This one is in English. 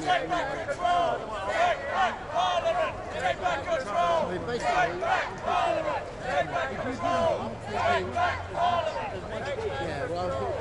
Take back Parliament!